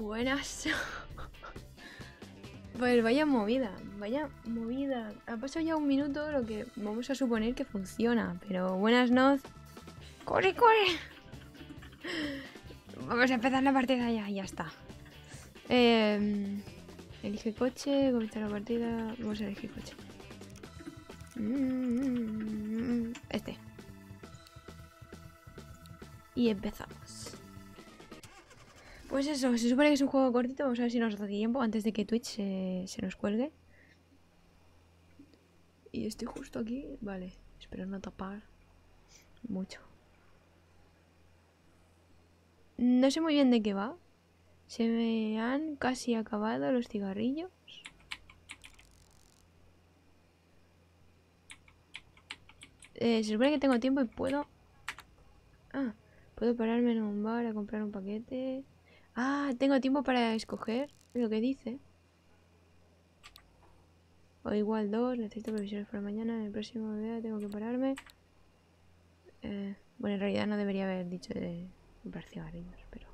Buenas. Pues vaya movida, vaya movida. Ha pasado ya un minuto, lo que vamos a suponer que funciona. Pero buenas noches. ¡Corre, corre! Vamos a empezar la partida ya, ya está. Elige coche, comenzar la partida. Vamos a elegir coche. Este. Y empezamos. Pues eso, se supone que es un juego cortito. Vamos a ver si nos da tiempo antes de que Twitch se nos cuelgue. Y estoy justo aquí. Vale, espero no tapar mucho. No sé muy bien de qué va. Se me han casi acabado los cigarrillos. Se supone que tengo tiempo y puedo... Ah, puedo pararme en un bar a comprar un paquete... Ah, tengo tiempo para escoger lo que dice. O igual dos, necesito provisiones para mañana. En el próximo día tengo que pararme. Bueno, en realidad no debería haber dicho de comprar cigarrillos, pero...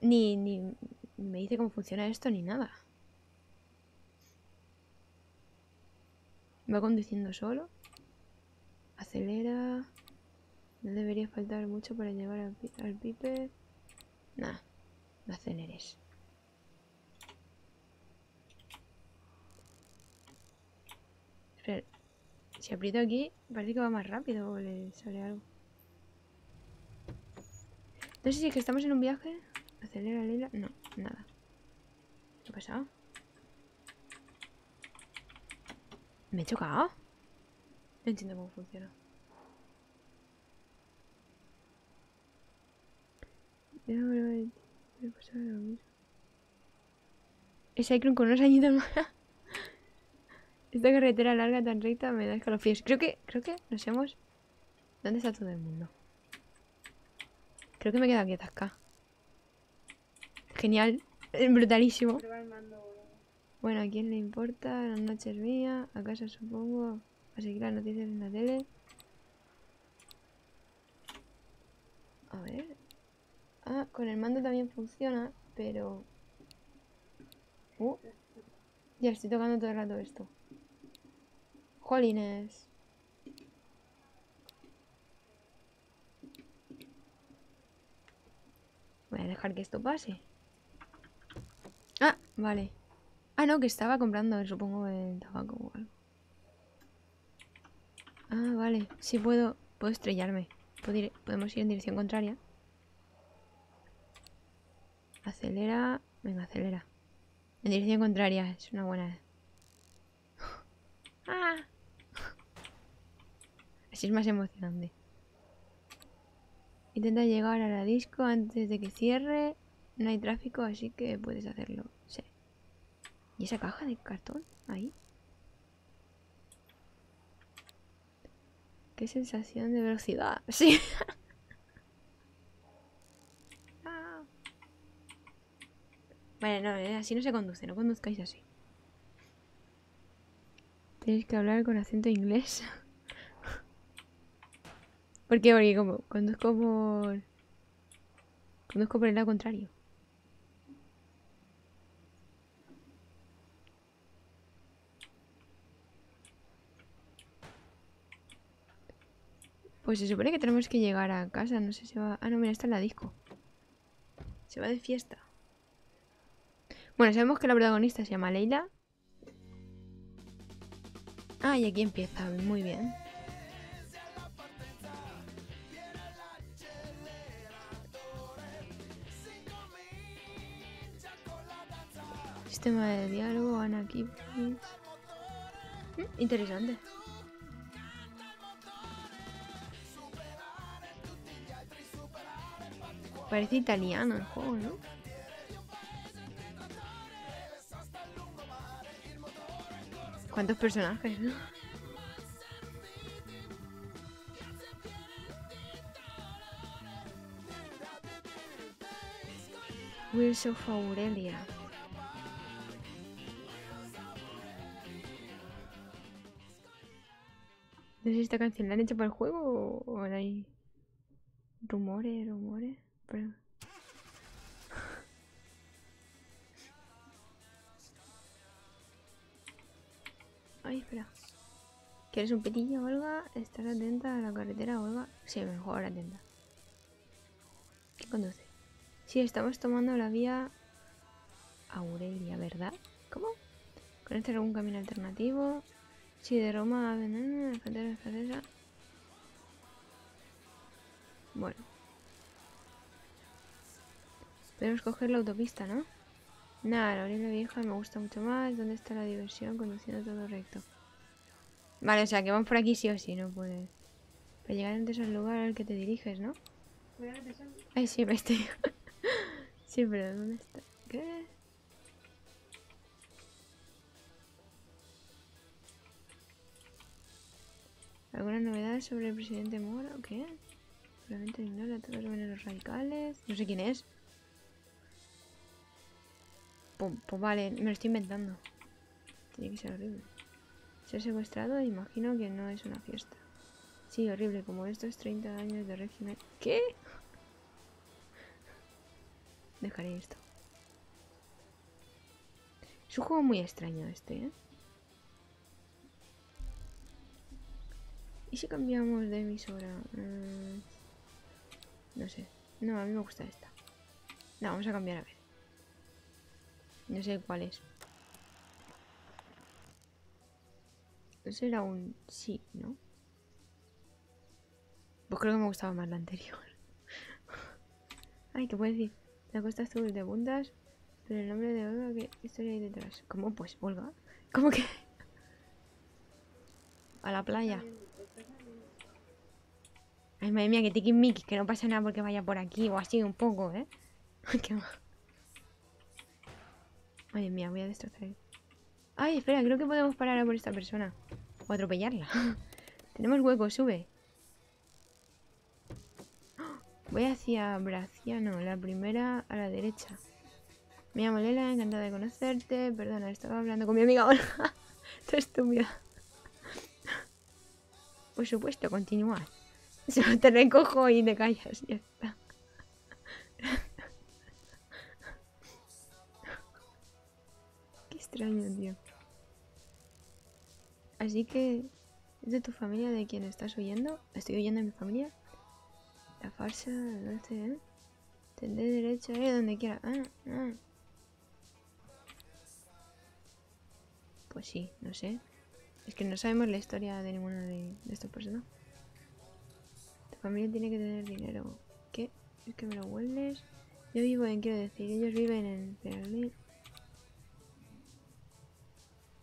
Ni me dice cómo funciona esto ni nada. Va conduciendo solo. Acelera. No debería faltar mucho para llevar al pipe. Nah, no aceleres. Espera, si aprieto aquí, parece que va más rápido o le sale algo. No sé si es que estamos en un viaje. Acelera, Lella. No, nada. ¿Qué ha pasado? ¿Me he chocado? No entiendo cómo funciona. Ese Icron con unos añitos más. Esta carretera larga tan recta me da escalofríos. Creo que nos hemos... ¿Dónde está todo el mundo? Creo que me he quedado quieta acá. Genial. Brutalísimo. Bueno, ¿a quién le importa? Las noches mías. A casa, supongo. A seguir las noticias en la tele. A ver... Ah, con el mando también funciona, pero... Ya estoy tocando todo el rato esto. Jolines. Voy a dejar que esto pase. Ah, vale. Ah, no, que estaba comprando, supongo, el tabaco o algo. Ah, vale. Sí puedo estrellarme. Podemos ir en dirección contraria. Acelera, venga, acelera. En dirección contraria, es una buena. Ah. Así es más emocionante. Intenta llegar a la disco antes de que cierre. No hay tráfico, así que puedes hacerlo. Sí. ¿Y esa caja de cartón? Ahí. Qué sensación de velocidad. Sí. Vale, no, así no se conduce, no conduzcáis así. Tenéis que hablar con acento inglés. ¿Por qué? Porque como conduzco por el lado contrario. Pues se supone que tenemos que llegar a casa, no sé si va... Ah, no, mira, está en la disco. Se va de fiesta. Bueno, sabemos que la protagonista se llama Lella. Ah, y aquí empieza. Muy bien. Sistema de diálogo, van aquí. Interesante. Parece italiano el juego, ¿no? ¿Cuántos personajes, no? Wheels of Aurelia. No sé si esta canción la han hecho para el juego o hay rumores, pero... Ay, espera. ¿Quieres un petillo, Olga? ¿Estás atenta a la carretera, Olga? Sí, mejor atenta. ¿Quién conduce? Sí, estamos tomando la vía Aurelia, ¿verdad? ¿Cómo? ¿Conoces algún camino alternativo? Sí, de Roma a Venecia, la frontera francesa. Bueno. Podemos coger la autopista, ¿no? Nada, la Aurelia vieja me gusta mucho más. ¿Dónde está la diversión? Conduciendo todo recto. Vale, o sea, que van por aquí sí o sí, no puedes. Para llegar antes al lugar al que te diriges, ¿no? Ay, sí, me estoy... sí, pero ¿dónde está? ¿Qué? ¿Alguna novedad sobre el presidente Mora o qué? Solamente ignora a todos menos los radicales. No sé quién es. Pues vale, me lo estoy inventando. Tiene que ser horrible. Ser secuestrado, imagino que no es una fiesta. Sí, horrible, como estos 30 años de régimen. ¿Qué? Dejaré esto. Es un juego muy extraño este, ¿eh? ¿Y si cambiamos de emisora? No sé. No, a mí me gusta esta. No, vamos a cambiar a ver. No sé cuál es. Eso era un sí, ¿no? Pues creo que me gustaba más la anterior. Ay, ¿qué puedes decir? La costa azul de puntas, pero el nombre de Olga, ¿qué historia hay detrás? ¿Cómo? Pues, Olga. ¿Cómo que? A la playa. Ay, madre mía, que tiquismiquis, que no pasa nada porque vaya por aquí o así un poco, ¿eh? Qué mal. Madre mía, voy a destrozar el... Ay, espera, creo que podemos parar a por esta persona. O atropellarla. Tenemos hueco, sube. Voy hacia Bracciano, la primera a la derecha. Me llamo Lella, encantada de conocerte. Perdona, estaba hablando con mi amiga Olga. Estoy estúpida. Por supuesto, continúa. Solo te recojo y te callas. Ya está. Extraño, tío. Así que... ¿Es de tu familia de quien estás huyendo? ¿Estoy huyendo de mi familia? La farsa... No sé, ¿eh? Tendré derecho a ir donde quiera. Pues sí, no sé. Es que no sabemos la historia de ninguna de estas personas. Tu familia tiene que tener dinero. ¿Qué? ¿Es que me lo hueles? Yo vivo en... Quiero decir, ellos viven en Peralí.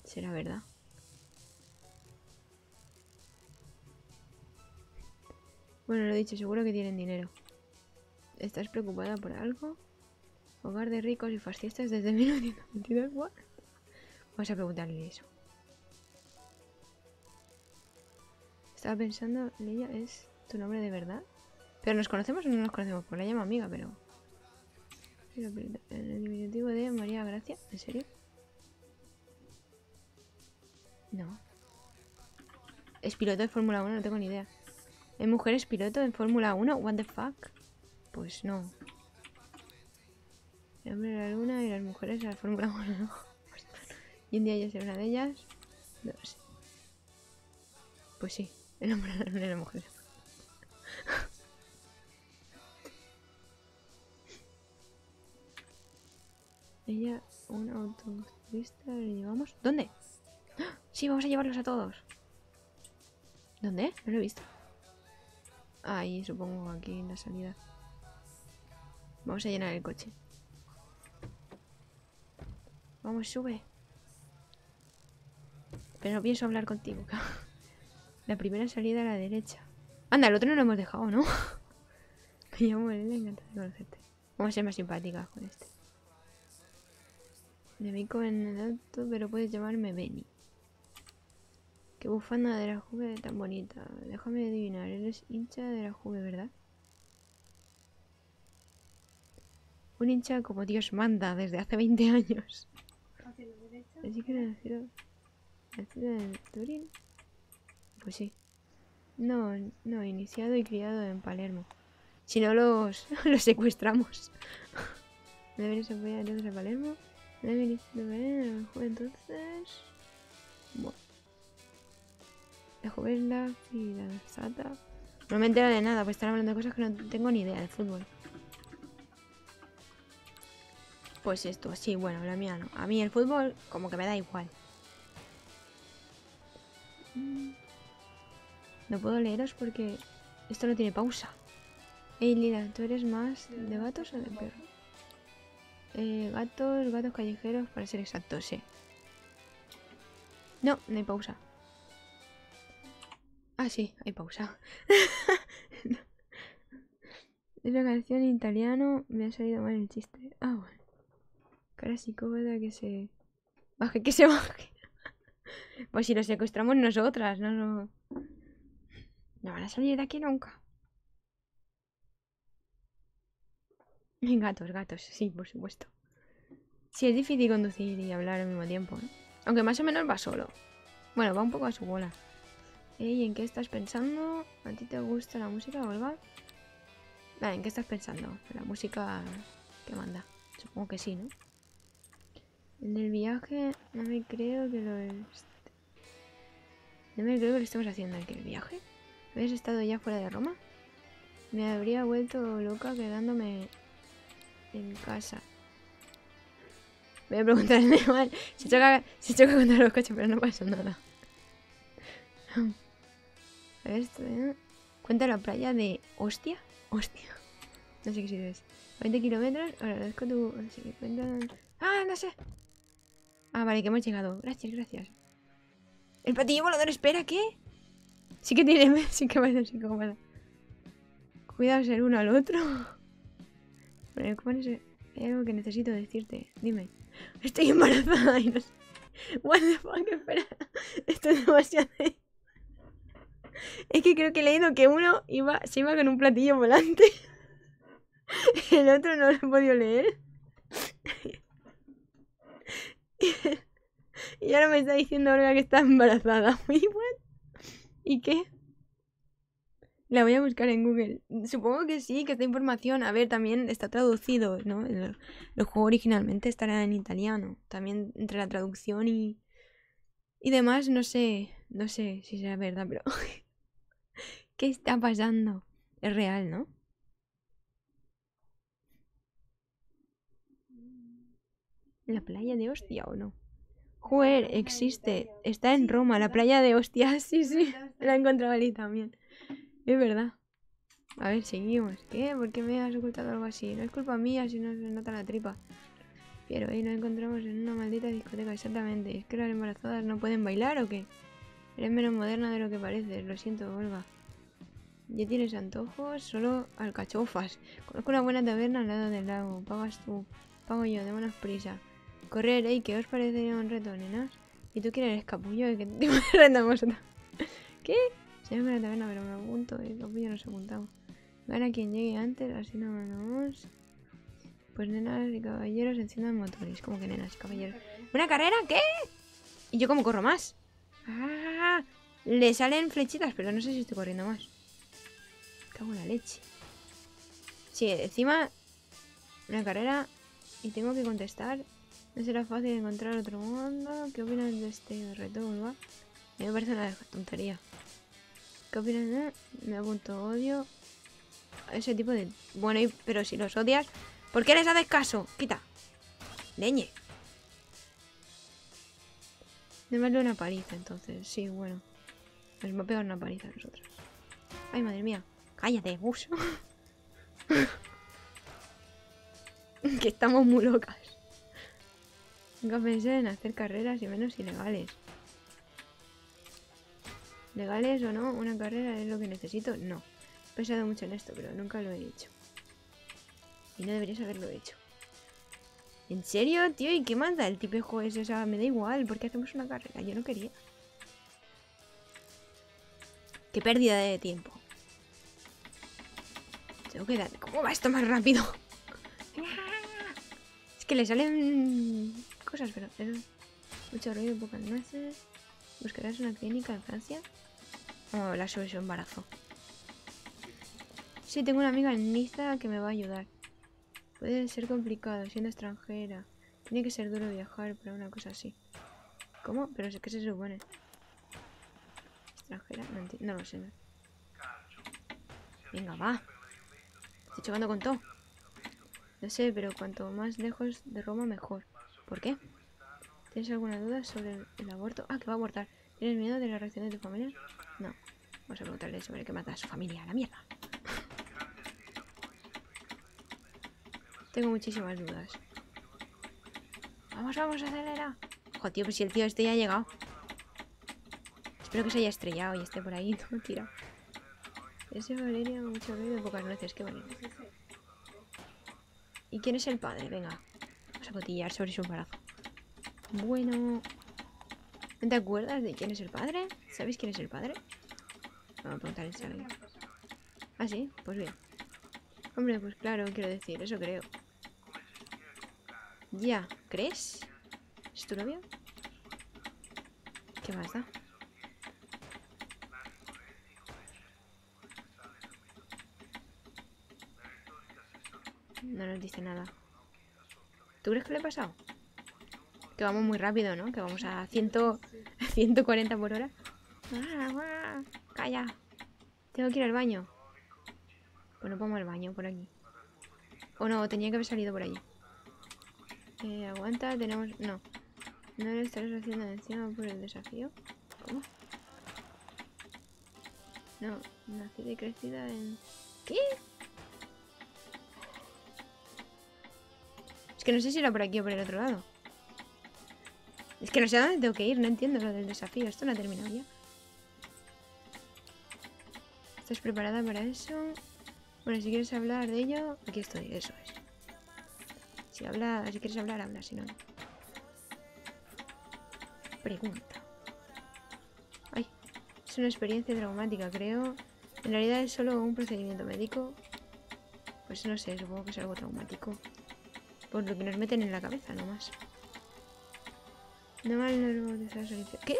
¿Será verdad? Bueno, lo he dicho, seguro que tienen dinero. ¿Estás preocupada por algo? Hogar de ricos y fascistas desde 1922. ¿What? Vamos a preguntarle eso. Estaba pensando, Lella, ¿es tu nombre de verdad? ¿Pero nos conocemos o no nos conocemos? Pues la llamo amiga, pero... El diminutivo de María Gracia, ¿en serio? No. ¿Es piloto de Fórmula 1? No tengo ni idea. ¿Es mujer, es piloto en Fórmula 1? What the fuck? Pues no. El hombre de la luna y las mujeres a la Fórmula 1. Y un día yo seré una de ellas. No lo sé. Pues sí. El hombre de la luna y la mujer. Ella, un autoturista, le llevamos. ¿Dónde? Sí, vamos a llevarlos a todos. ¿Dónde? No lo he visto. Ahí, supongo, aquí en la salida. Vamos a llenar el coche. Vamos, sube. Pero no pienso hablar contigo. La primera salida a la derecha. Anda, el otro no lo hemos dejado, ¿no? Me llamo Lella, encantada de conocerte. Vamos a ser más simpáticas con este. Me ubico en el auto, pero puedes llamarme Benny. Qué bufanda de la Juve tan bonita. Déjame adivinar, eres hincha de la Juve, ¿verdad? Un hincha como Dios manda desde hace 20 años. Así que nacido en Turín. Pues sí. No, iniciado y criado en Palermo. Si no los secuestramos. ¿Deberías apoyar entonces a Palermo? No he venido a ver, entonces... Bueno. La jovela y la sata. No me entero de nada, pues están hablando de cosas que no tengo ni idea de fútbol. Pues esto, sí, bueno, la mía no. A mí el fútbol como que me da igual. No puedo leeros porque esto no tiene pausa. Ey, Lila, ¿tú eres más de gatos o de perros? Gatos callejeros, para ser exactos, sí. No, no hay pausa. Ah, sí, hay pausa. No. Es la canción en italiano, me ha salido mal el chiste. Ah, bueno. Cara psicópata que se... Baje, que se baje. Pues si lo secuestramos nosotras, no van a salir de aquí nunca. Gatos, sí, por supuesto. Sí, es difícil conducir y hablar al mismo tiempo, ¿eh? Aunque más o menos va solo. Bueno, va un poco a su bola. ¿Y en qué estás pensando? ¿A ti te gusta la música, Olga? Vale, ¿en qué estás pensando? La música que manda. Supongo que sí, ¿no? En el viaje no me creo que lo... No me creo que lo estemos haciendo aquí el viaje. ¿Habías estado ya fuera de Roma? Me habría vuelto loca quedándome en casa. Voy a preguntar al animal. Se choca contra los coches, pero no pasa nada. A ver esto, ¿eh? Cuenta la playa de Ostia. Hostia. No sé qué sitio es. 20 kilómetros. Agradezco tu... No sé qué cuenta... ¡Ah, no sé! Ah, vale, que hemos llegado. Gracias, gracias. ¿El platillo volador espera qué? Sí que tiene... Sí que parece psicópata. Cuidado el uno al otro. Bueno, ¿cómo es? Hay algo que necesito decirte. Dime. Estoy embarazada y no sé... What the fuck, espera. Esto es demasiado... Es que creo que he leído que uno se iba con un platillo volante. El otro no lo he podido leer. Y ahora me está diciendo Olga que está embarazada. ¿Y qué? La voy a buscar en Google. Supongo que sí, que esta información... A ver, también está traducido, ¿no? El juego originalmente estará en italiano. También entre la traducción y demás, no sé si será verdad, pero... ¿Qué está pasando? Es real, ¿no? ¿La playa de Ostia o no? Joder, existe. Está en Roma, la playa de Ostia. Sí. La he encontrado allí también. Es verdad. A ver, seguimos. ¿Qué? ¿Por qué me has ocultado algo así? No es culpa mía si no se nota la tripa. Pero hoy nos encontramos en una maldita discoteca, exactamente. ¿Es que las embarazadas no pueden bailar o qué? Eres menos moderna de lo que pareces, lo siento, Olga. Ya tienes antojos, solo alcachofas. Conozco una buena taberna al lado del lago. Pagas tú, pago yo, démonos prisa. Correr, ¿eh? ¿Qué os parecería un reto, nenas? ¿Y tú quién eres, capullo? ¿Qué tipo de reto vosotros? ¿Qué? Se llama la taberna, pero me apunto, el capullo nos apuntamos. Gana quien llegue antes, así no ganamos. Pues nenas y caballeros enciendan motores. ¿Cómo que nenas y caballeros? ¿Una carrera? ¿Qué? ¿Y yo cómo corro más? ¡Ah! Le salen flechitas, pero no sé si estoy corriendo más. Cago en la leche. Sí, encima una carrera y tengo que contestar. No será fácil encontrar otro mundo. ¿Qué opinas de este reto, Olga? A mí me parece una tontería. ¿Qué opinas de...? Me apunto, odio a ese tipo de... Bueno, pero si los odias, ¿por qué les haces caso? Quita. Leñe. Me vale una paliza, entonces. Sí, bueno. Nos va a pegar una paliza a nosotros. Ay, madre mía. Cállate, buso. Que estamos muy locas. Nunca pensé en hacer carreras y menos ilegales. ¿Legales o no? ¿Una carrera es lo que necesito? No. He pensado mucho en esto, pero nunca lo he hecho. Y no deberías haberlo hecho. ¿En serio, tío? ¿Y qué manda el tipejo ese? O sea, me da igual. ¿Por qué hacemos una carrera? Yo no quería. Qué pérdida de tiempo. Tengo que dar... ¿Cómo va esto más rápido? Es que le salen cosas, pero... Mucho ruido, pocas nueces. ¿Buscarás una clínica en Francia? Oh, la solución embarazo. Sí, tengo una amiga en Niza que me va a ayudar. Puede ser complicado, siendo extranjera. Tiene que ser duro viajar para una cosa así. ¿Cómo? Pero es que se supone. extranjera. No, no lo sé. Venga, va. Estoy chocando con todo. No sé, pero cuanto más lejos de Roma mejor. ¿Por qué? ¿Tienes alguna duda sobre el aborto? Ah, que va a abortar. ¿Tienes miedo de las reacciones de tu familia? No. Vamos a preguntarle sobre qué mata a su familia. ¡A la mierda! Tengo muchísimas dudas. ¡Vamos, vamos, acelera! Ojo, tío, pues si el tío este ya ha llegado. Espero que se haya estrellado y esté por ahí. No, tira. Ese Valeria, mucho ruido y pocas nueces. Qué bonito. ¿Y quién es el padre? Venga. Vamos a cotillar sobre su embarazo. Bueno. ¿No te acuerdas de quién es el padre? ¿Sabéis quién es el padre? Vamos a preguntar el salario. Ah, sí, pues bien. Hombre, pues claro, quiero decir, eso creo. Ya, ¿crees? ¿Es tu novio? ¿Qué más da? No nos dice nada. ¿Tú crees que le he pasado? Que vamos muy rápido, ¿no? Que vamos a 140 por hora. Ah, ¡calla! Tengo que ir al baño. Bueno, vamos al baño, por aquí. O no, tenía que haber salido por allí. Aguanta, tenemos... No. ¿No le estarás haciendo encima por el desafío? ¿Cómo? No, nacida y crecida en... ¿Qué? Es que no sé si era por aquí o por el otro lado. Es que no sé a dónde tengo que ir, no entiendo lo del desafío. Esto no ha terminado ya. ¿Estás preparada para eso? Bueno, si quieres hablar de ello, aquí estoy, eso es. Si quieres hablar, habla, si no. Pregunta. Ay, es una experiencia traumática, creo. En realidad es solo un procedimiento médico. Pues no sé, supongo que es algo traumático. Por lo que nos meten en la cabeza, nomás. No mal, no lo desastre. ¿Qué?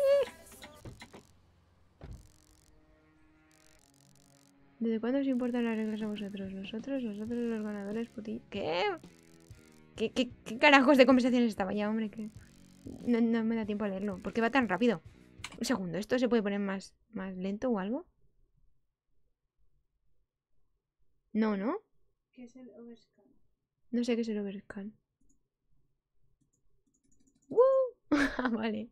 ¿Desde cuándo os importan las reglas a vosotros? Nosotros los ganadores, puti... ¿Qué? ¿Qué carajos de conversaciones estaba ya, hombre? Que no me da tiempo a leerlo. ¿Por qué va tan rápido? Un segundo, ¿esto se puede poner más lento o algo? No, ¿no? ¿Qué es el overscan? No sé qué es el overscan. ¡Woo! Vale.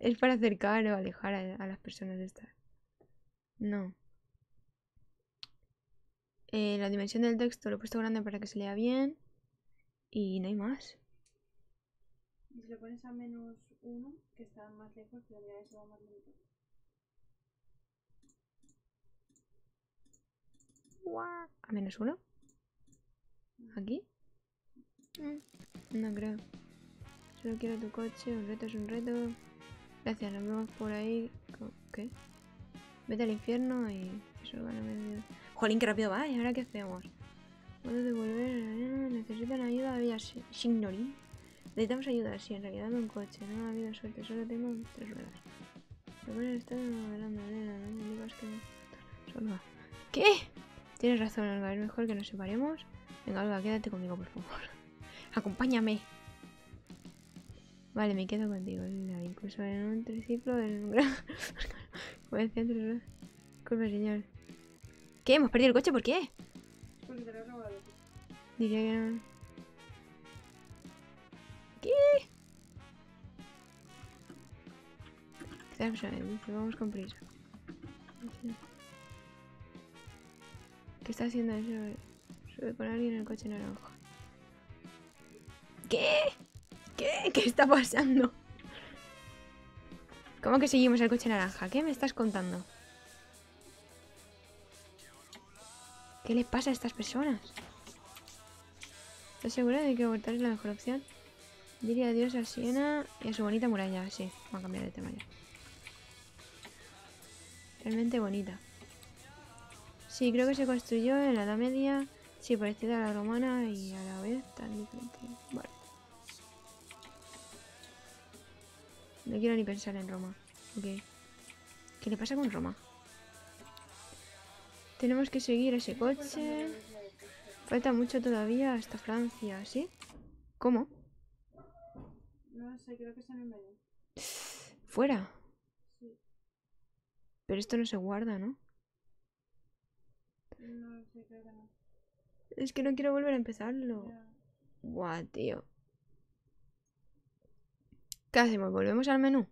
Es para acercar o alejar a las personas estas. No. La dimensión del texto lo he puesto grande para que se lea bien. Y no hay más. Y si lo pones a -1, que está más lejos, la realidad se va más lento. ¿A -1? ¿Aquí? No creo. Solo quiero tu coche, un reto es un reto. Gracias, nos vemos por ahí. ¿Qué? Vete al infierno y... Eso van a medir. Jolín, qué rápido va. ¿Y ahora qué hacemos? Vamos a devolver... Necesitan ayuda a Villa Signorín. Necesitamos ayuda, sí. En realidad no un coche. No ha habido suerte. Solo tengo 3 ruedas. ¿Qué? Tienes razón, Olga. Es mejor que nos separemos. Venga, Olga, quédate conmigo, por favor. Acompáñame. Vale, me quedo contigo. Incluso en un triciclo, en un gran... Disculpe, señor. ¿Qué? ¿Hemos perdido el coche? ¿Por qué? Porque te lo he robado. Diría que no. ¿Qué? Dice, vamos con prisa. ¿Qué está haciendo eso? Sube con alguien en el coche naranja. ¿Qué? ¿Qué? ¿Qué está pasando? ¿Cómo que seguimos el coche naranja? ¿Qué me estás contando? ¿Qué le pasa a estas personas? ¿Estás segura de que abortar es la mejor opción? Dile adiós a Siena y a su bonita muralla. Sí, vamos a cambiar de tema ya. Realmente bonita. Sí, creo que se construyó en la Edad Media. Sí, parecida a la romana y a la vez tan diferente. Vale. No quiero ni pensar en Roma. Ok. ¿Qué le pasa con Roma? Tenemos que seguir ese coche. Falta mucho todavía hasta Francia, ¿sí? ¿Cómo? No sé, creo que está en el medio. ¿Fuera? Sí. Pero esto no se guarda, ¿no? No, sí, creo que no. Es que no quiero volver a empezarlo. Yeah. Guau, tío. ¿Qué hacemos? ¿Volvemos al menú?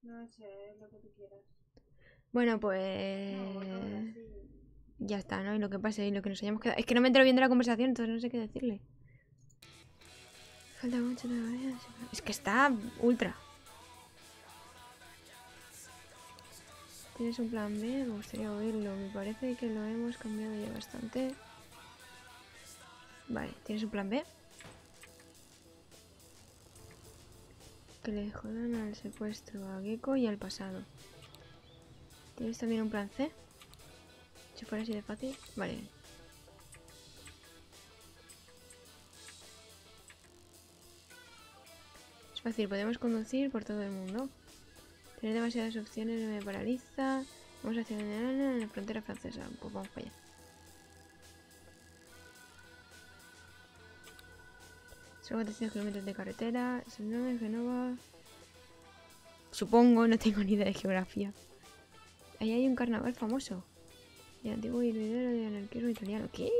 No sé, lo que tú quieras. Bueno, pues... No, bueno, sí. Ya está, ¿no? Y lo que pase y lo que nos hayamos quedado... Es que no me entero bien de la conversación, entonces no sé qué decirle. Falta mucho todavía. Es que está ultra. ¿Tienes un plan B? Me gustaría oírlo. Me parece que lo hemos cambiado ya bastante. Vale, ¿tienes un plan B? Que le jodan al secuestro, a Gecko y al pasado. ¿Tienes también un plan C? Si fuera así de fácil. Vale. Es fácil, podemos conducir por todo el mundo. Tener demasiadas opciones me paraliza. Vamos hacia la frontera francesa. Pues vamos para allá. Solo 400 kilómetros de carretera. San Remo, Génova. Supongo, no tengo ni idea de geografía. Ahí hay un carnaval famoso. El antiguo hervidero de anarquismo italiano. ¿Qué?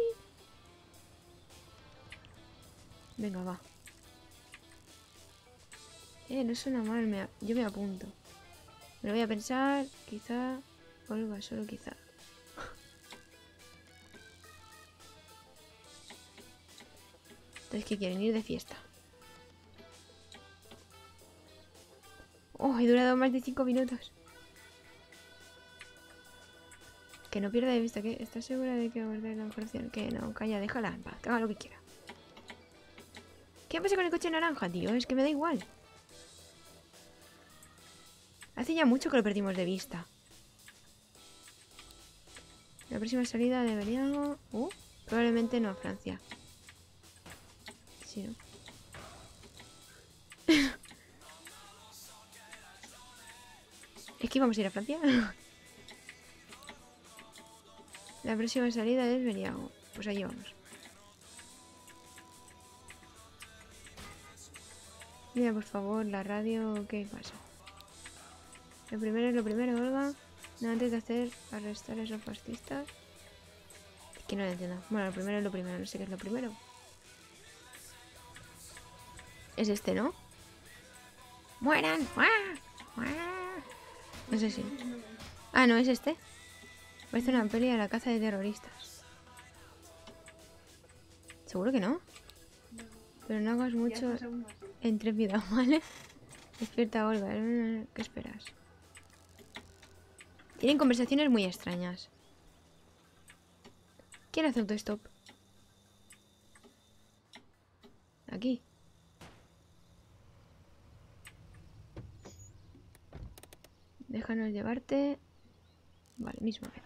Venga, va. No suena mal. Yo me apunto. Me lo voy a pensar. Quizá. Olga, solo quizá. Entonces, que quieren ir de fiesta. Oh, he durado más de 5 minutos. Que no pierda de vista, que ¿estás segura de que abordar la operación? Que no, calla, déjala en paz, que haga lo que quiera. ¿Qué pasa con el coche naranja, tío? Es que me da igual. Hace ya mucho que lo perdimos de vista. La próxima salida deberíamos... probablemente no a Francia. Sí, ¿no? ¿Es que íbamos a ir a Francia? La próxima salida es Beriago. Pues allí vamos. Mira, por favor, la radio... ¿Qué pasa? Lo primero es lo primero, Olga. No, antes de hacer arrestar a esos fascistas... Es que no lo entiendo. Bueno, lo primero es lo primero. No sé qué es lo primero. Es este, ¿no? ¡Mueran! ¡Muah! ¡Muah! No sé si... Ah, no, es este. Parece una peli de la caza de terroristas. Seguro que no. Pero no hagas mucho entrepida, ¿vale? Despierta, Olga. ¿Qué esperas? Tienen conversaciones muy extrañas. ¿Quién hace autostop? Aquí. Déjanos llevarte. Vale, mismamente.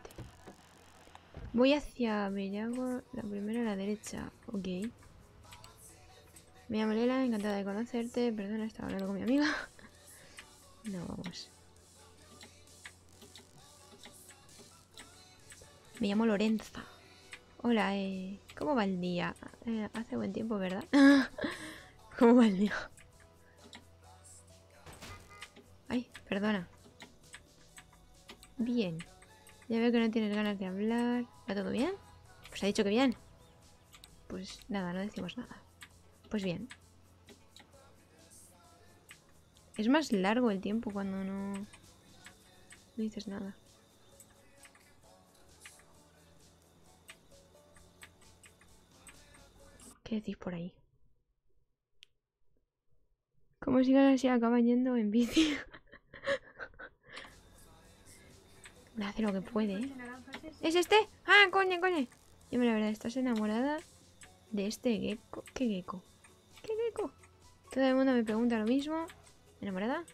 Voy hacia Beriago, la primera a la derecha. Ok. Me llamo Lella, encantada de conocerte. Perdona, estaba hablando con mi amiga. No, vamos. Me llamo Lorenza. Hola, ¿cómo va el día? Hace buen tiempo, ¿verdad? ¿Cómo va el día? Ay, perdona. Bien. Ya veo que no tienes ganas de hablar. ¿Va todo bien? Pues ha dicho que bien. Pues nada, no decimos nada. Pues bien. Es más largo el tiempo cuando no dices nada. ¿Qué decís por ahí? Como sigan así, acaban yendo en bici. Hace lo que puede, ¿eh? ¿Es este? ¡Ah, coño, coño! Yo, la verdad, estás enamorada de este gecko. ¿Qué gecko? ¿Qué gecko? Todo el mundo me pregunta lo mismo. ¿Enamorada?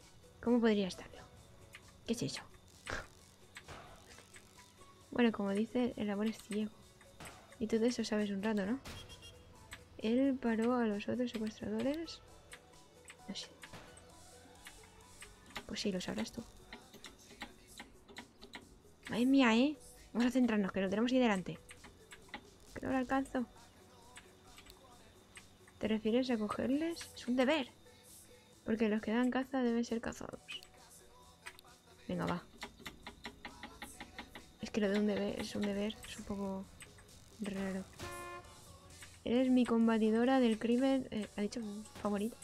¿Cómo podría estarlo? ¿Qué es eso? Bueno, como dice, el amor es ciego. Y tú de eso sabes un rato, ¿no? Él paró a los otros secuestradores. No sé. Pues sí, lo sabrás tú. Madre mía, ¿eh? Vamos a centrarnos, que lo tenemos ahí delante. Que no lo alcanzo. ¿Te refieres a cogerles? Es un deber. Porque los que dan caza deben ser cazados. Venga, va. Es que lo de un deber es un deber. Es un poco raro. Eres mi combatidora del crimen... ¿ha dicho favorito?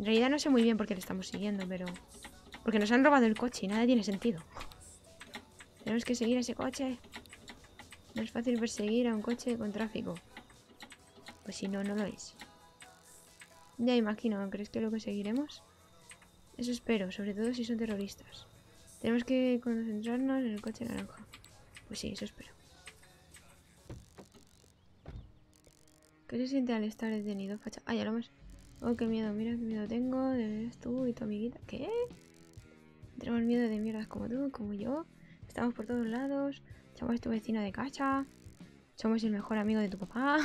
En realidad no sé muy bien por qué le estamos siguiendo, pero... porque nos han robado el coche y nada tiene sentido. Tenemos que seguir a ese coche. No es fácil perseguir a un coche con tráfico. Pues si no, no lo es. Ya imagino, ¿crees que lo conseguiremos? Eso espero, sobre todo si son terroristas. Tenemos que concentrarnos en el coche naranja. Pues sí, eso espero. ¿Qué se siente al estar detenido, facha? Ah, ya lo hemos... oh, qué miedo, mira qué miedo tengo. De veras tú y tu amiguita. ¿Qué? Tenemos miedo de mierdas como tú, como yo. Estamos por todos lados. Somos tu vecina de cacha. Somos el mejor amigo de tu papá.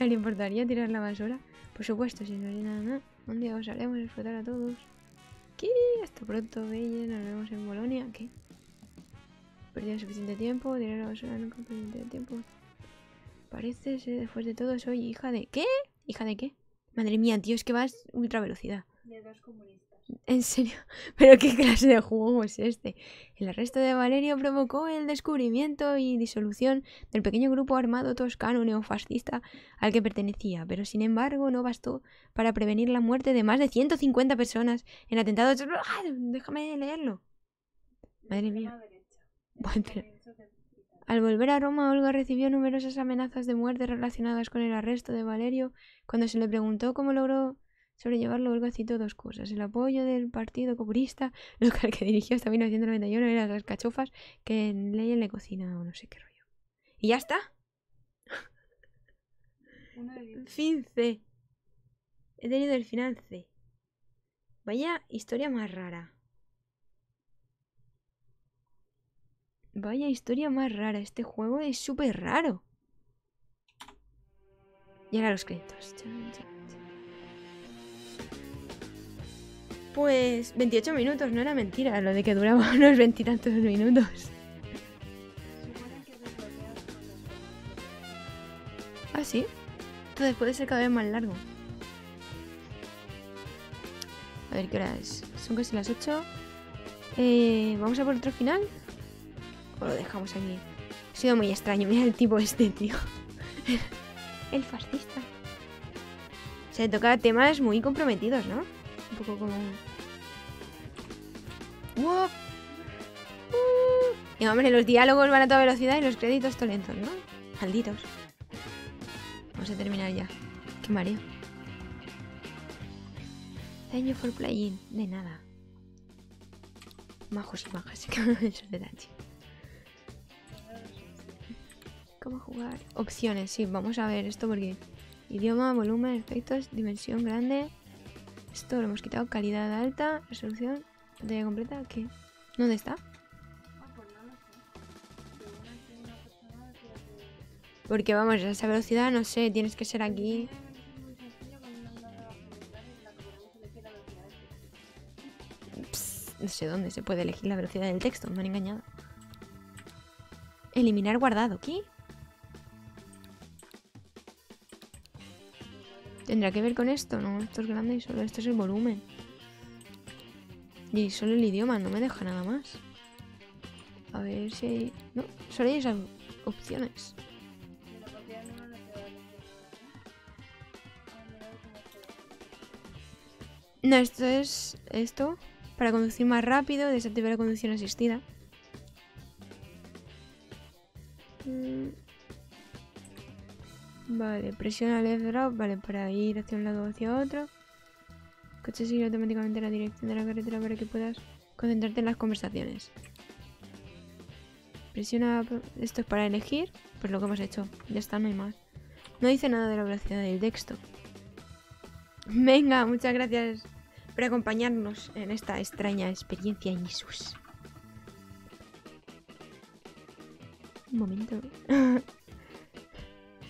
¿No le importaría tirar la basura? Por supuesto, si no hay nada. Un día os haremos disfrutar a todos. ¿Qué? Hasta pronto, bella. Nos vemos en Bolonia. ¿Qué? Perdido suficiente tiempo. Tirar la basura nunca perdido tiempo. Parece ser, después de todo, soy hija de... ¿qué? ¿Hija de qué? Madre mía, tío, es que vas ultra velocidad. De dos comunistas. ¿En serio? ¿Pero qué clase de juego es este? El arresto de Valerio provocó el descubrimiento y disolución del pequeño grupo armado toscano neofascista al que pertenecía, pero sin embargo no bastó para prevenir la muerte de más de 150 personas en atentados... ¡ah! Déjame leerlo. Madre mía. Al volver a Roma, Olga recibió numerosas amenazas de muerte relacionadas con el arresto de Valerio. Cuando se le preguntó cómo logró sobrellevarlo, Olga citó dos cosas. El apoyo del Partido Comunista, local que dirigió hasta 1991, eran las cachofas que en Lella le cocinaba o no sé qué rollo. ¿Y ya está? Fin C. He tenido el final C. Vaya historia más rara. Vaya historia más rara. Este juego es súper raro. Y ahora los créditos. Pues 28 minutos, no era mentira lo de que duraba unos veintitantos minutos. Ah, sí. Entonces puede ser cada vez más largo. A ver, ¿qué hora es? Son casi las 8. ¿Vamos a por otro final? O lo dejamos aquí. Ha sido muy extraño. Mira el tipo este, tío. El fascista. O sea, toca temas muy comprometidos, ¿no? Un poco como... ¡wow! Y hombre, los diálogos van a toda velocidad y los créditos tolentos, ¿no? Malditos. Vamos a terminar ya. ¡Qué mareo! Thank you for playing. De nada. Majos y majas. Eso es de Dachi. ¿Cómo jugar? Opciones, sí, vamos a ver esto porque... idioma, volumen, efectos, dimensión grande... esto lo hemos quitado, calidad alta, resolución... pantalla completa, ¿qué? ¿Dónde está? Porque vamos, a esa velocidad, no sé, tienes que ser aquí... psst, no sé dónde se puede elegir la velocidad del texto, me han engañado. Eliminar guardado, ¿qué? ¿Tendrá que ver con esto? No, esto es grande y solo esto es el volumen. Y solo el idioma, no me deja nada más. A ver si hay... no, solo hay esas opciones. No, esto es... esto. Para conducir más rápido, desactivar la conducción asistida. Vale, presiona el F-drop, vale, para ir hacia un lado o hacia otro. El coche sigue automáticamente la dirección de la carretera para que puedas concentrarte en las conversaciones. Presiona... esto es para elegir, pues lo que hemos hecho. Ya está, no hay más. No dice nada de la velocidad del texto. Venga, muchas gracias por acompañarnos en esta extraña experiencia, Jesús. Un momento.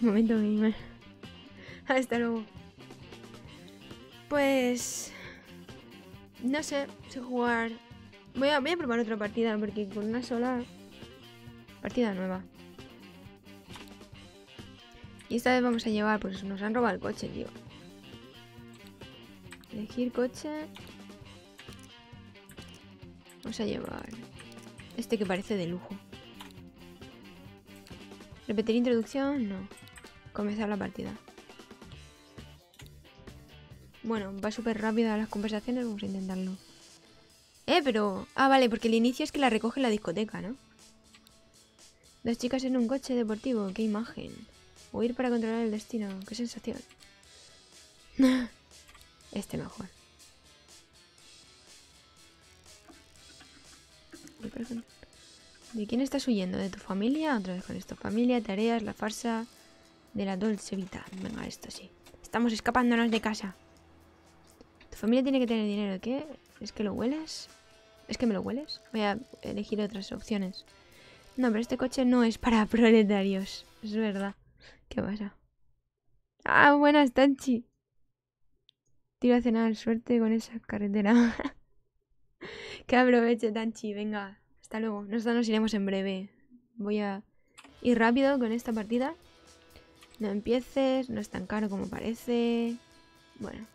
Un momento, mínimo. Hasta luego. Pues... no sé si jugar... Voy a probar otra partida porque con una sola... partida nueva. Y esta vez vamos a llevar... pues nos han robado el coche, tío. Elegir coche. Vamos a llevar este que parece de lujo. ¿Repetir introducción? No. Comenzar la partida. Bueno, va súper rápida las conversaciones. Vamos a intentarlo. Pero... Ah, vale, porque el inicio es que la recoge en la discoteca, ¿no? Dos chicas en un coche deportivo. ¡Qué imagen! Huir para controlar el destino. ¡Qué sensación! Este mejor. ¿De quién estás huyendo? ¿De tu familia? Otra vez con esto. Familia, tareas, la farsa de la Dolce Vita. Venga, esto sí. Estamos escapándonos de casa. Tu familia tiene que tener dinero. ¿Qué? ¿Es que lo hueles? ¿Es que me lo hueles? Voy a elegir otras opciones. No, pero este coche no es para proletarios. Es verdad. ¿Qué pasa? Ah, buenas, Tanchi. Tiro a cenar. Suerte con esa carretera. Que aproveche, Tanchi. Venga. Hasta luego. Nosotros nos iremos en breve. Voy a ir rápido con esta partida. No empieces. No es tan caro como parece. Bueno.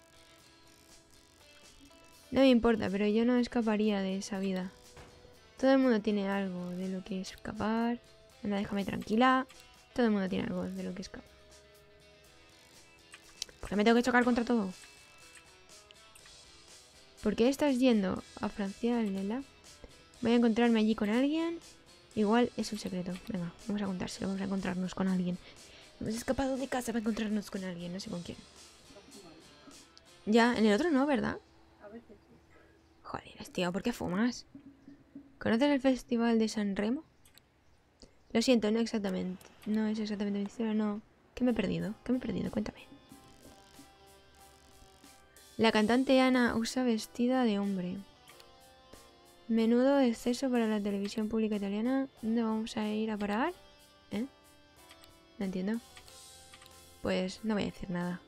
No me importa, pero yo no escaparía de esa vida. Todo el mundo tiene algo de lo que escapar. Anda, déjame tranquila. Todo el mundo tiene algo de lo que escapar. ¿Por qué me tengo que chocar contra todo? ¿Por qué estás yendo a Francia, Lella? Voy a encontrarme allí con alguien. Igual es un secreto. Venga, vamos a contárselo. Vamos a encontrarnos con alguien. Hemos escapado de casa para encontrarnos con alguien. No sé con quién. Ya, en el otro no, ¿verdad? Joder, tío, ¿por qué fumas? ¿Conoces el festival de San Remo? Lo siento, no exactamente. No es exactamente mi historia, no. ¿Qué me he perdido? ¿Qué me he perdido? Cuéntame. La cantante Ana usa vestida de hombre. Menudo exceso para la televisión pública italiana. ¿Dónde vamos a ir a parar? No entiendo. Pues no voy a decir nada.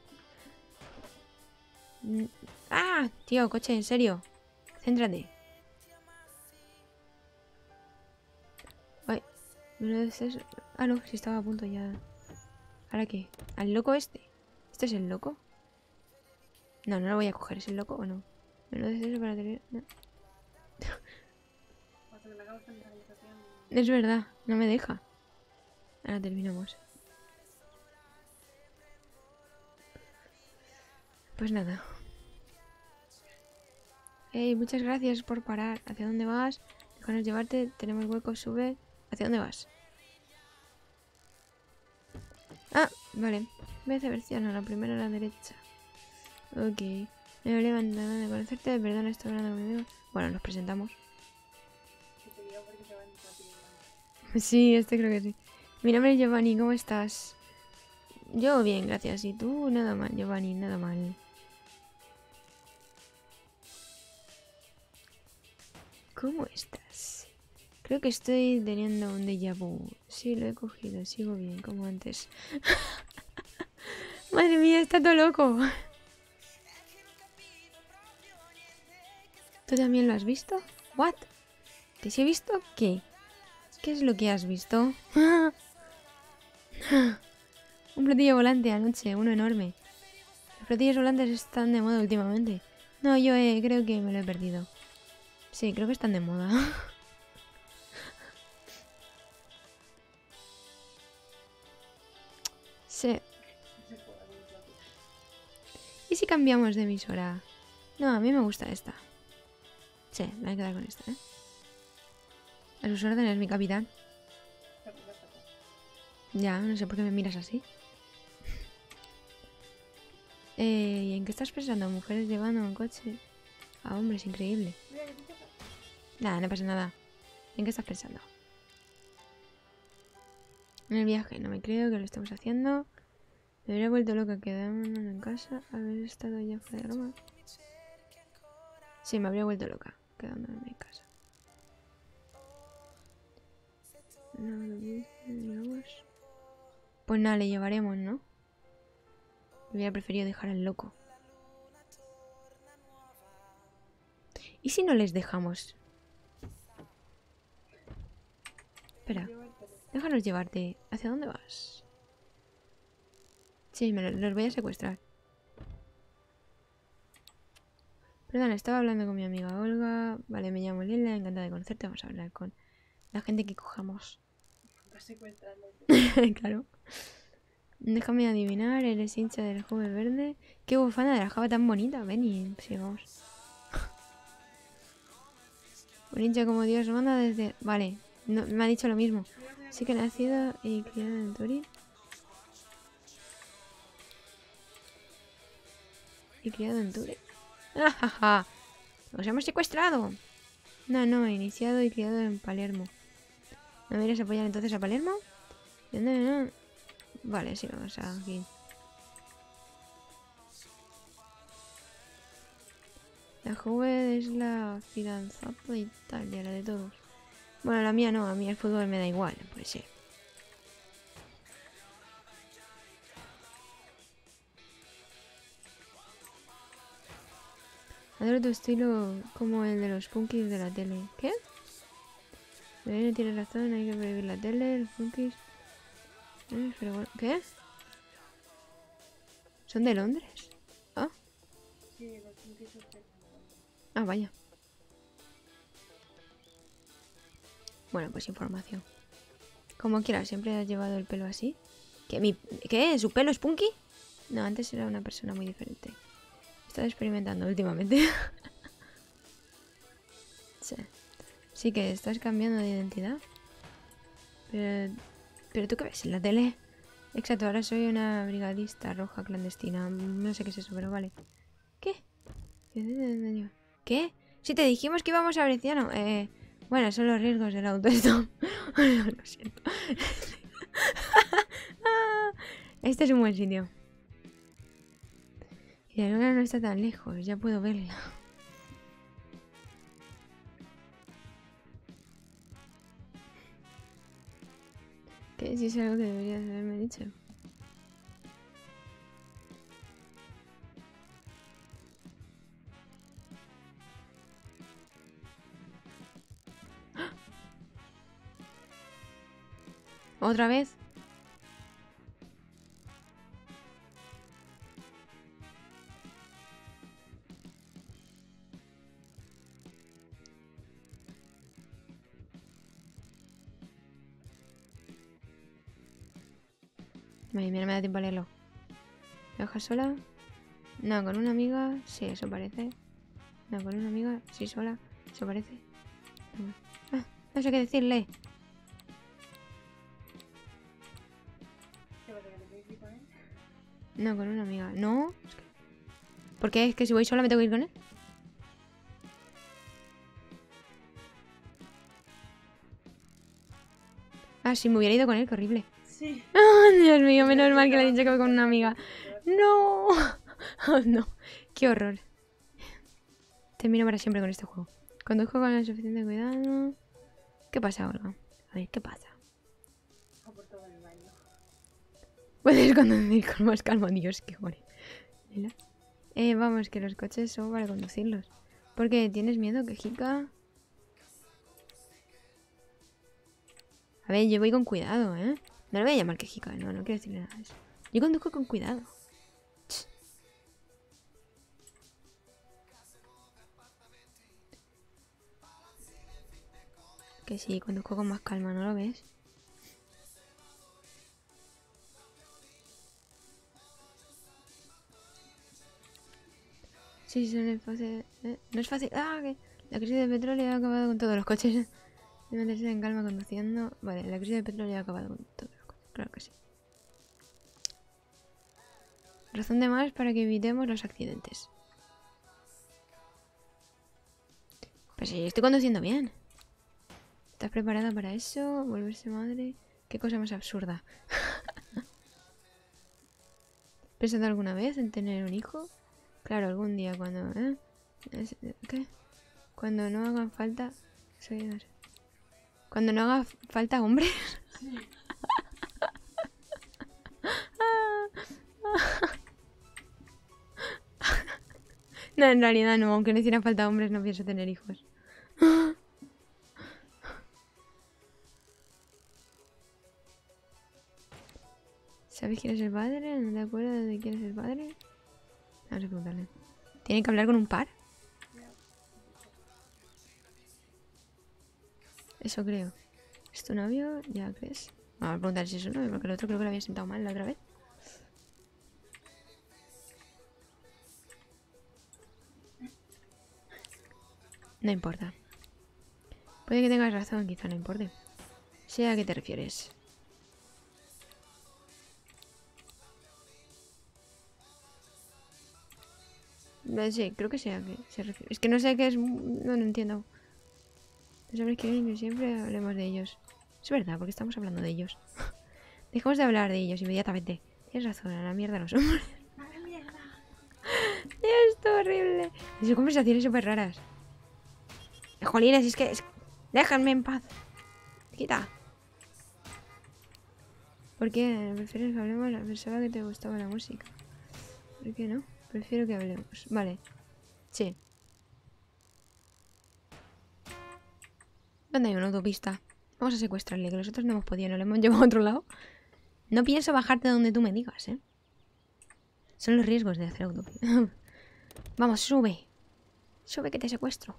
¡Ah! Tío, coche, en serio. Céntrate. Ay, menudo exceso. Ah, no, si estaba a punto ya. ¿Ahora qué? ¿Al loco este? ¿Este es el loco? No, no lo voy a coger. ¿Es el loco o no? Menudo exceso para tener... No. Es verdad, no me deja. Ahora terminamos. Pues nada. Hey, muchas gracias por parar. ¿Hacia dónde vas? Déjanos llevarte. Tenemos hueco, sube. ¿Hacia dónde vas? Ah, vale. Venecia, la primera a la derecha. Ok. Me he levantado de conocerte. Perdón, estoy hablando conmigo. Bueno, nos presentamos. Sí, este creo que sí. Mi nombre es Giovanni, ¿cómo estás? Yo bien, gracias. ¿Y tú? Nada mal, Giovanni, nada mal. ¿Cómo estás? Creo que estoy teniendo un déjà vu. Sí, lo he cogido, sigo bien, como antes. Madre mía, está todo loco. ¿Tú también lo has visto? ¿What? ¿Que si he visto? ¿Qué? ¿Qué es lo que has visto? Un platillo volante anoche, uno enorme. Los platillos volantes están de moda últimamente. No, yo creo que me lo he perdido. Sí, creo que están de moda. Sí. ¿Y si cambiamos de emisora? No, a mí me gusta esta. Sí, me voy a quedar con esta, ¿eh? A sus órdenes, mi capitán. Ya, no sé por qué me miras así. ¿Y en qué estás pensando? ¿Mujeres llevando un coche? Ah, hombre, es increíble. Nada, no pasa nada. ¿En qué estás pensando? En el viaje, no me creo que lo estemos haciendo. Me hubiera vuelto loca quedámonos en casa. Haber estado ya fuera de Roma. Sí, me habría vuelto loca quedándome en casa. Pues nada, le llevaremos, ¿no? Hubiera preferido dejar al loco. ¿Y si no les dejamos? Espera, déjanos llevarte. ¿Hacia dónde vas? Sí, me los voy a secuestrar. Perdón, estaba hablando con mi amiga Olga. Vale, me llamo Lella, encantada de conocerte. Vamos a hablar con la gente que cojamos. Claro. Déjame adivinar, eres hincha del Juve verde. Qué bufanda de la Java tan bonita. Ven y sigamos. Un hincha como Dios manda desde... Vale, no, me ha dicho lo mismo. Sí que nacido y criado en Turín. Y criado en Turín. ¡Ajaja! ¡Nos hemos secuestrado! No, no, iniciado y criado en Palermo. ¿No me irás a apoyar entonces a Palermo? No. Vale, sí, vamos a aquí. La Juve es la fidanzada de Italia, la de todos. Bueno, la mía no, a mí el fútbol me da igual, puede ser. Adoro tu estilo como el de los punkis de la tele. ¿Qué? No tienes razón, hay que prohibir la tele, los punkis... Pero bueno, ¿qué? ¿Son de Londres? ¿Ah? Sí, los punkis son de Londres. Ah, vaya. Bueno, pues información. Como quieras, siempre has llevado el pelo así. ¿Qué? ¿Qué? ¿Su pelo es punky? No, antes era una persona muy diferente. Estaba experimentando últimamente. Sí. Sí que estás cambiando de identidad. Pero tú qué ves en la tele. Exacto, ahora soy una brigadista roja clandestina. No sé qué es eso, pero vale. ¿Qué? ¿Qué? Si te dijimos que íbamos a Bracciano. Bueno, son los riesgos del autostop. Lo siento. Este es un buen sitio. Y la luna no está tan lejos, ya puedo verla. ¿Qué? Si es algo que deberías haberme dicho. ¿Otra vez? Madre mía, no me da tiempo a leerlo. ¿La hoja sola? No, con una amiga... Sí, eso parece. No, con una amiga... Sí, sola. Eso parece. No, no sé qué decirle. No, con una amiga. No. ¿Por qué? Es que si voy sola me tengo que ir con él. Ah, si me hubiera ido con él, qué horrible. Sí. Oh, Dios mío, menos mal que le he dicho que voy con una amiga. No. Oh, no. Qué horror. Termino para siempre con este juego. Conduzco con el suficiente cuidado. ¿Qué pasa, Olga? A ver, ¿qué pasa? Puedes conducir con más calma, Dios, qué joder. Vamos, que los coches son para conducirlos. ¿Por qué? ¿Tienes miedo, quejica? A ver, yo voy con cuidado, ¿eh? No le voy a llamar quejica, no, no quiero decirle nada de eso. Yo conduzco con cuidado. Que sí, conduzco con más calma, ¿no lo ves? Sí, son fácil. No es fácil. ¡Ah! ¿Qué? La crisis de petróleo ha acabado con todos los coches. Debe mantenerse en calma conduciendo. Vale, la crisis de petróleo ha acabado con todos los coches. Claro que sí. Razón de más para que evitemos los accidentes. Pues sí, estoy conduciendo bien. ¿Estás preparada para eso? ¿Volverse madre? Qué cosa más absurda. ¿Has pensado alguna vez en tener un hijo? Claro, algún día cuando... ¿Qué? Cuando no hagan falta... Cuando no haga falta hombres. Sí. No, en realidad no. Aunque no hicieran falta hombres, no pienso tener hijos. ¿Sabes quién es el padre? ¿No te acuerdas de quién es el padre? Vamos a preguntarle. ¿Tiene que hablar con un par? Eso creo. ¿Es tu novio? ¿Ya crees? Vamos a preguntar si es su novio, porque el otro creo que lo había sentado mal la otra vez. No importa. Puede que tengas razón, quizá no importe. Sea a qué te refieres. Sí, creo que sea a qué se refiere. Es que no sé qué es... No entiendo. No sabes qué bien, siempre hablemos de ellos. Es verdad, porque estamos hablando de ellos. Dejamos de hablar de ellos inmediatamente. Tienes razón, a la mierda los hombres. A la mierda. Esto es horrible. Son conversaciones súper raras. Jolines, es que... Déjame en paz. Quita. ¿Por qué? Prefieres que hablemos. Pensaba que te gustaba la música. ¿Por qué no? Prefiero que hablemos. Vale. Sí. ¿Dónde hay una autopista? Vamos a secuestrarle, que los otros no hemos podido. No lo hemos llevado a otro lado. No pienso bajarte de donde tú me digas, ¿eh? Son los riesgos de hacer autopista. Vamos, sube. Sube que te secuestro.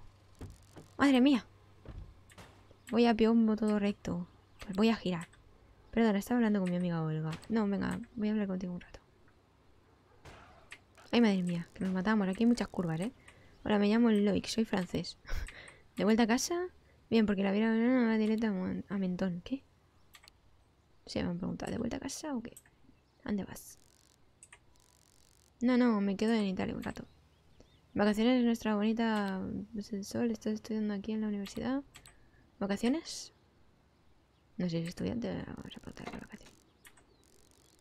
Madre mía. Voy a Piombo todo recto. Pues voy a girar. Perdona, estaba hablando con mi amiga Olga. No, venga, voy a hablar contigo un rato. Ay, madre mía, que nos matamos. Aquí hay muchas curvas, ¿eh? Hola, me llamo Loic, soy francés. ¿De vuelta a casa? Bien, porque la vida no va directa a Mentón. ¿Qué? Se me han preguntado, ¿de vuelta a casa o qué? ¿Dónde vas? No, no, me quedo en Italia un rato. Vacaciones en nuestra bonita el sol, estoy estudiando aquí en la universidad. ¿Vacaciones? No sé si es estudiante, vamos a preguntar la vacación.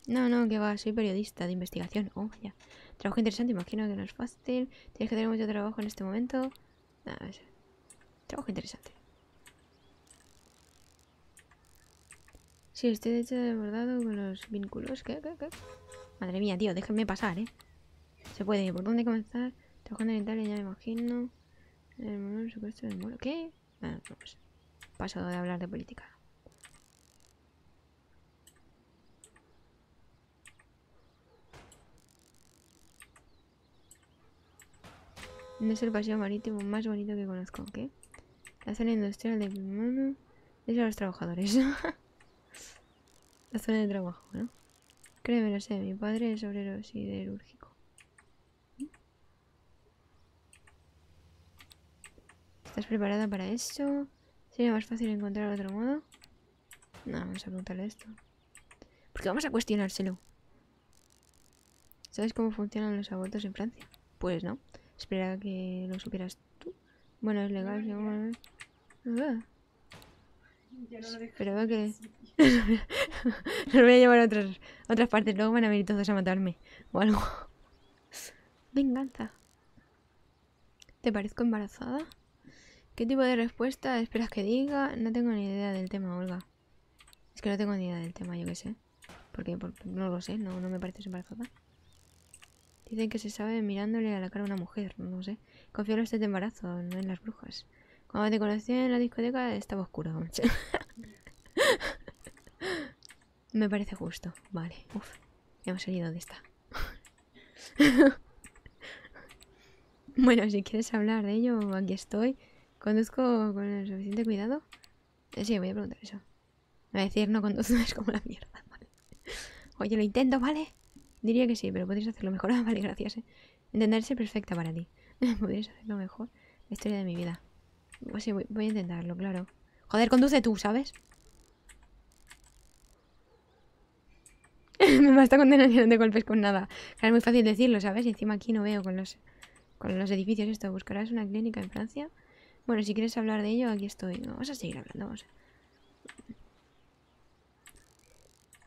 No, no, que va, soy periodista de investigación. Oh, vaya. Trabajo interesante, imagino que no es fácil. Tienes que tener mucho trabajo en este momento. Nada, no sé. Trabajo interesante. Sí, estoy de hecho desbordado con los vínculos. ¿Qué? Madre mía, tío, déjenme pasar, ¿eh? Se puede, ¿por dónde comenzar? Trabajando en Italia, ya me imagino. El mono, el secuestro del mono. ¿Qué? Bueno, no sé. Paso de hablar de política. No es el paseo marítimo más bonito que conozco, ¿qué? La zona industrial de Piombo es a los trabajadores. La zona de trabajo, ¿no? Créeme, lo sé, mi padre es obrero siderúrgico. ¿Estás preparada para eso? ¿Sería más fácil encontrar otro modo? No, vamos a preguntarle esto. Porque vamos a cuestionárselo. ¿Sabes cómo funcionan los abortos en Francia? Pues no. Espera que lo supieras tú. Bueno, es legal. Esperaba que... Los voy a llevar a otras partes. Luego van a venir todos a matarme. O algo. Venganza. ¿Te parezco embarazada? ¿Qué tipo de respuesta esperas que diga? No tengo ni idea del tema, Olga. Es que no tengo ni idea del tema, yo qué sé. Porque no lo sé, no me pareces embarazada. Dicen que se sabe mirándole a la cara a una mujer, no sé. Confío en este embarazo, no en las brujas. Cuando te conocí en la discoteca estaba oscuro. Me parece justo. Vale, uff, ya hemos salido de esta. Bueno, si quieres hablar de ello, aquí estoy. ¿Conduzco con el suficiente cuidado? Sí, voy a preguntar eso. Voy a decir, no conduzco, es como la mierda, ¿vale? Oye, lo intento, ¿vale? Diría que sí, pero podrías hacerlo mejor. Ah, vale, gracias, ¿eh? Entenderse perfecta para ti. Podrías hacerlo mejor. La historia de mi vida. Pues sí, voy a intentarlo, claro. Joder, conduce tú, ¿sabes? Me basta con tener que no te golpes con nada. Claro, es muy fácil decirlo, ¿sabes? Y encima aquí no veo con los edificios esto. ¿Buscarás una clínica en Francia? Bueno, si quieres hablar de ello, aquí estoy. Vamos a seguir hablando, vamos.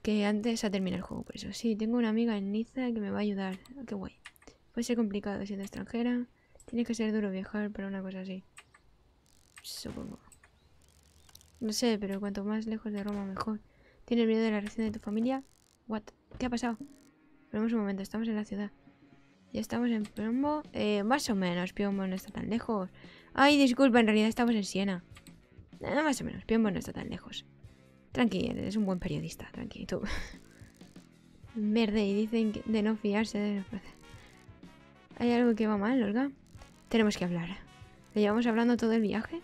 Que antes ha terminado el juego, por eso. Sí, tengo una amiga en Niza que me va a ayudar. Qué guay. Puede ser complicado siendo extranjera. Tiene que ser duro viajar para una cosa así. Supongo. No sé, pero cuanto más lejos de Roma, mejor. ¿Tienes miedo de la reacción de tu familia? What? ¿Qué ha pasado? Esperemos un momento, estamos en la ciudad. Ya estamos en Piombo. Más o menos, Piombo no está tan lejos. Ay, disculpa, en realidad estamos en Siena. Nada, más o menos, Piombo no está tan lejos. Tranqui, eres un buen periodista, tranqui, tú. Verde, y dicen que de no fiarse de los... ¿Hay algo que va mal, Olga? Tenemos que hablar. ¿Le llevamos hablando todo el viaje?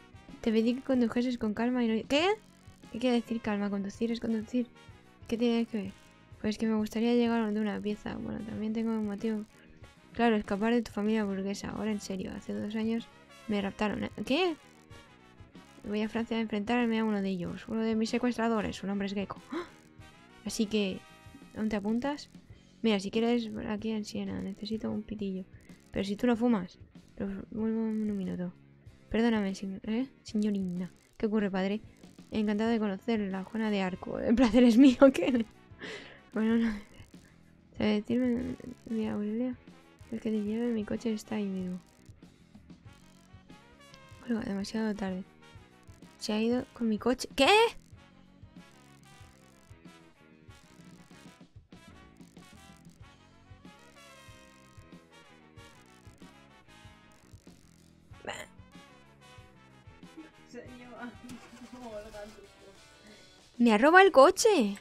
Te pedí que condujeses con calma y no... ¿Qué? ¿Qué quiere decir calma? ¿Conducir es conducir? ¿Qué tiene que ver? Pues que me gustaría llegar a una pieza. Bueno, también tengo un motivo. Claro, escapar de tu familia burguesa. Ahora en serio, hace 2 años me raptaron. ¿Qué? Voy a Francia a enfrentarme a uno de ellos. Uno de mis secuestradores. Su nombre es Gecko. ¡Ah! Así que... ¿Aún te apuntas? Mira, si quieres aquí en Siena. Necesito un pitillo. Pero si tú lo fumas. Vuelvo en un minuto. Perdóname, señorina. ¿Qué ocurre, padre? Encantado de conocerla, Juana de Arco. El placer es mío, ¿qué? Bueno, no... ¿Sabes decirme, mi Aurelia? El que te lleve mi coche está ahí mismo. Bueno, demasiado tarde. Se ha ido con mi coche... ¿Qué? ¡Me ha robado el coche!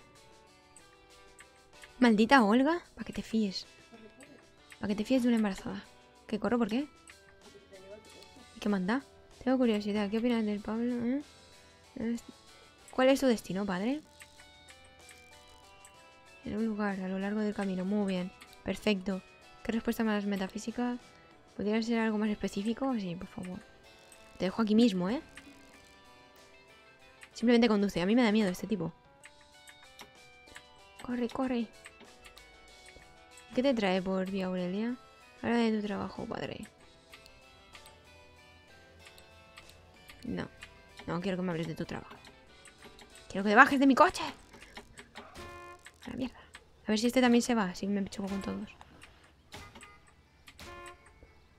Maldita Olga, para que te fíes. Para que te fíes de una embarazada. ¿Qué corro? ¿Por qué? ¿Qué manda? Tengo curiosidad. ¿Qué opinas del Pablo? ¿Cuál es tu destino, padre? En un lugar, a lo largo del camino. Muy bien. Perfecto. ¿Qué respuesta más metafísica? ¿Podría ser algo más específico? Sí, por favor. Te dejo aquí mismo, ¿eh? Simplemente conduce. A mí me da miedo este tipo. Corre, corre. ¿Qué te trae por vía Aurelia? Habla de tu trabajo, padre. No. No quiero que me hables de tu trabajo. Quiero que te bajes de mi coche. A la mierda. A ver si este también se va. Si me choco con todos.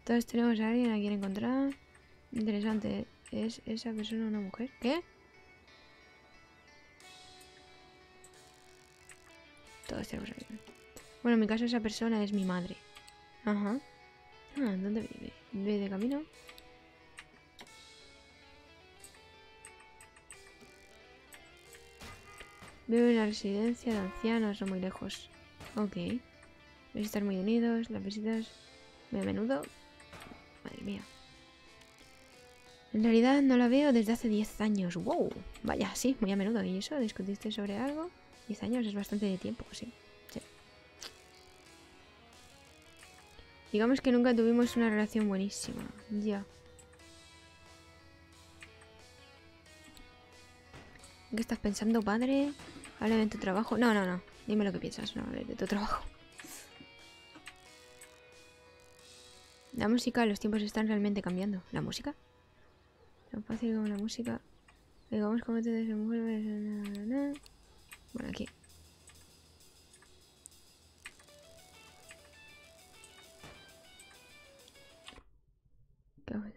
Todos tenemos a alguien a quien encontrar. Interesante. ¿Es esa persona una mujer? ¿Qué? Todos tenemos aquí. Bueno, en mi caso esa persona es mi madre. Ajá. Ah, ¿dónde vive? ¿Vive de camino? Vive en la residencia de ancianos, no muy lejos. Ok. Visitas muy unidos, las visitas muy a menudo. Madre mía. En realidad no la veo desde hace 10 años. ¡Wow! Vaya, sí, muy a menudo. ¿Y eso? ¿Discutiste sobre algo? 10 años es bastante de tiempo, sí. Sí. Digamos que nunca tuvimos una relación buenísima. Ya. ¿Qué estás pensando, padre? Háblame de tu trabajo. No, no, no. Dime lo que piensas. No, háblame de tu trabajo. La música, los tiempos están realmente cambiando. ¿La música? Tan fácil como la música. Digamos cómo te desenvuelves. Na, na, na. Bueno, aquí. Qué bueno.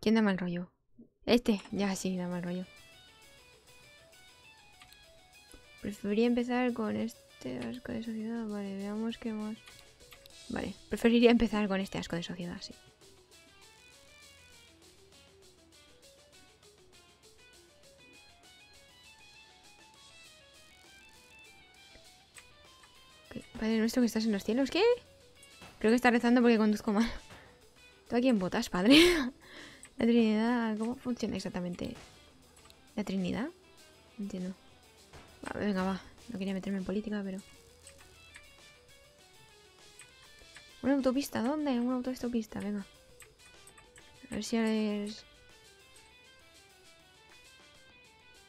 ¿Quién da mal rollo? Este, ya sí, da mal rollo. Preferiría empezar con este asco de sociedad. Vale, veamos qué más. Vale, preferiría empezar con este asco de sociedad, sí. Padre nuestro que estás en los cielos, ¿qué? Creo que está rezando porque conduzco mal. ¿Tú a quién votas, padre? La Trinidad, ¿cómo funciona exactamente? ¿La Trinidad? No entiendo. Va, venga, va. No quería meterme en política, pero... ¿Una autopista? ¿Dónde? Una autopista, venga. A ver si eres...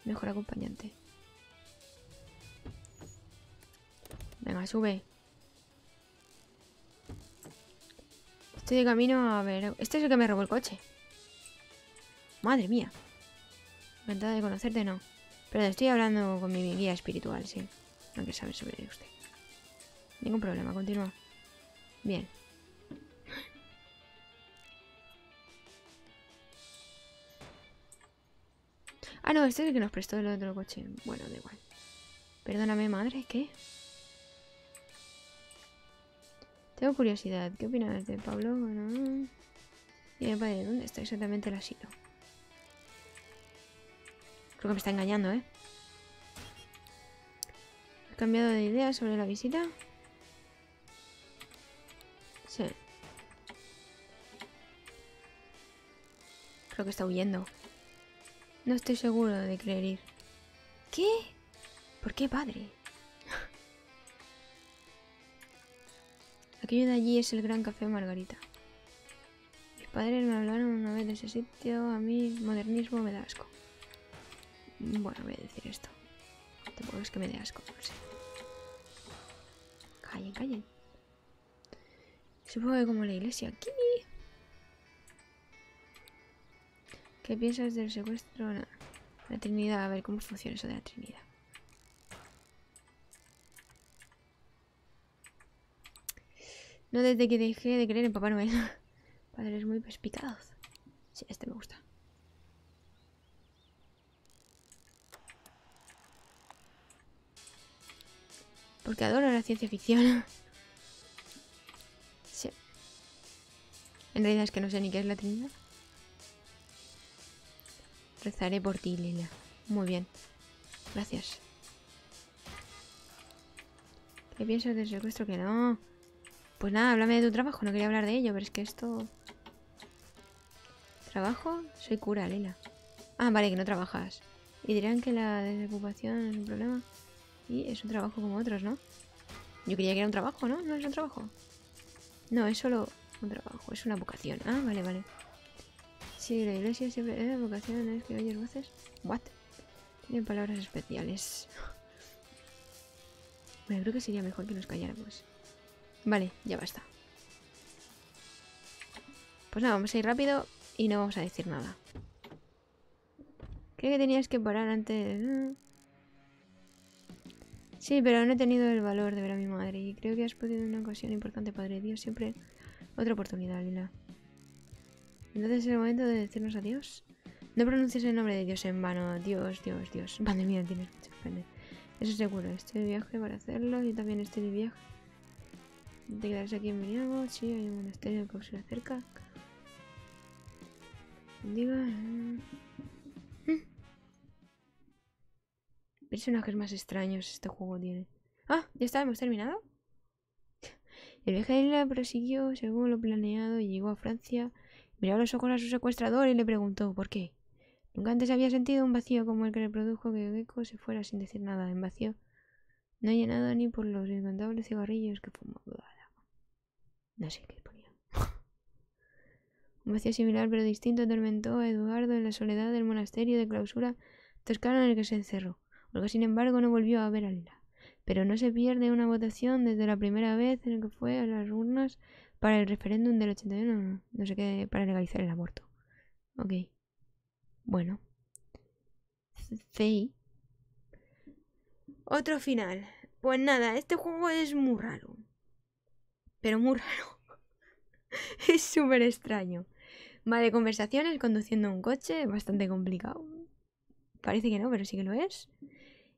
mejor acompañante. Venga, sube. Estoy de camino a ver... Este es el que me robó el coche. Madre mía. Encantada de conocerte, no. Pero estoy hablando con mi guía espiritual, sí. No quiero saber sobre usted. Ningún problema, continúa. Bien. Ah, no, este es el que nos prestó el otro coche. Bueno, da igual. Perdóname, madre, ¿qué? Tengo curiosidad, ¿qué opinas de Pablo? Bueno... Dime, padre, ¿dónde está exactamente el asilo? Creo que me está engañando, ¿eh? ¿Has cambiado de idea sobre la visita? Sí. Creo que está huyendo. No estoy seguro de querer ir. ¿Qué? ¿Por qué, padre? Aquello de allí es el Gran Café Margarita. Mis padres me hablaron una vez de ese sitio. A mí modernismo me da asco. Bueno, voy a decir esto. Tampoco es que me dé asco, no sé. Callen, callen. Supongo que como la iglesia aquí. ¿Qué piensas del secuestro? No. La Trinidad, a ver cómo funciona eso de la Trinidad. No, desde que dejé de creer en Papá Noel. Padre, es muy perspicaz. Sí, este me gusta. Porque adoro la ciencia ficción. Sí. En realidad es que no sé ni qué es la Trinidad. Rezaré por ti, Lila. Muy bien. Gracias. ¿Qué piensas del secuestro? Que no. Pues nada, háblame de tu trabajo. No quería hablar de ello, pero es que esto... ¿Trabajo? Soy cura, Lila. Ah, vale, que no trabajas. Y dirán que la desocupación es un problema. Y es un trabajo como otros, ¿no? Yo creía que era un trabajo, ¿no? No es un trabajo. No, es solo un trabajo. Es una vocación. Ah, vale, vale. Sí, la iglesia siempre... vocación es que oyes voces. What? Tienen palabras especiales. Bueno, creo que sería mejor que nos calláramos. Vale, ya basta. Pues nada, vamos a ir rápido y no vamos a decir nada. Creo que tenías que parar antes. Sí, pero no he tenido el valor de ver a mi madre. Y creo que has podido una ocasión importante, Padre Dios. Siempre otra oportunidad, Lila. Entonces es el momento de decirnos adiós. No pronuncies el nombre de Dios en vano. Dios, Dios, Dios. Pandemia, tienes mucho pena. Eso seguro. Estoy de viaje para hacerlo. Yo también estoy de viaje. ¿Te quedarás aquí en Viniago? Sí, hay un monasterio que se acerca. Digo... Personajes más extraños este juego tiene. ¡Ah! ¿Ya está? ¿Hemos terminado? El viaje de Lila prosiguió según lo planeado y llegó a Francia. Miró a los ojos a su secuestrador y le preguntó ¿por qué? Nunca antes había sentido un vacío como el que le produjo que Gecko se fuera sin decir nada. En vacío no llenado ni por los incontables cigarrillos que fumaba. No sé qué ponía. Un vacío similar pero distinto atormentó a Eduardo en la soledad del monasterio de clausura toscano en el que se encerró. Olga, sin embargo, no volvió a ver a Lila. Pero no se pierde una votación desde la primera vez en la que fue a las urnas para el referéndum del 81, no sé qué, para legalizar el aborto. Ok. Bueno. Fey. Otro final. Pues nada, este juego es muy raro. Pero muy raro. Es súper extraño. Va de conversaciones conduciendo un coche, bastante complicado. Parece que no, pero sí que lo es.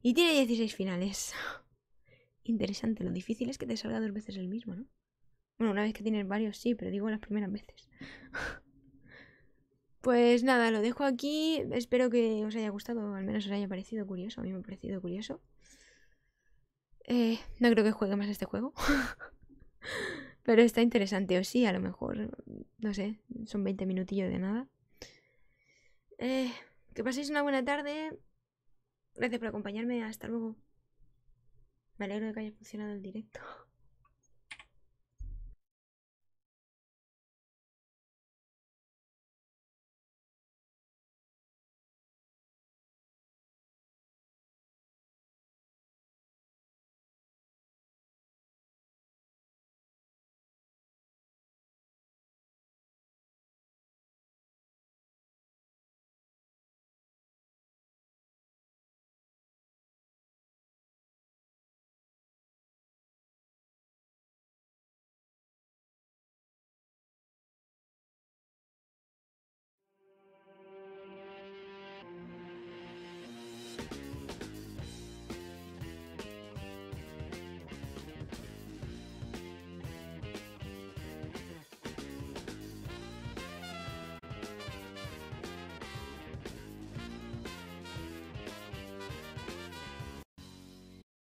Y tiene 16 finales. Interesante, lo difícil es que te salga dos veces el mismo, ¿no? Bueno, una vez que tienes varios sí, pero digo las primeras veces. Pues nada, lo dejo aquí. Espero que os haya gustado, al menos os haya parecido curioso. A mí me ha parecido curioso. No creo que juegue más este juego. Pero está interesante, o sí, a lo mejor. No sé, son 20 minutillos de nada. Que paséis una buena tarde. Gracias por acompañarme. Hasta luego. Me alegro de que haya funcionado el directo.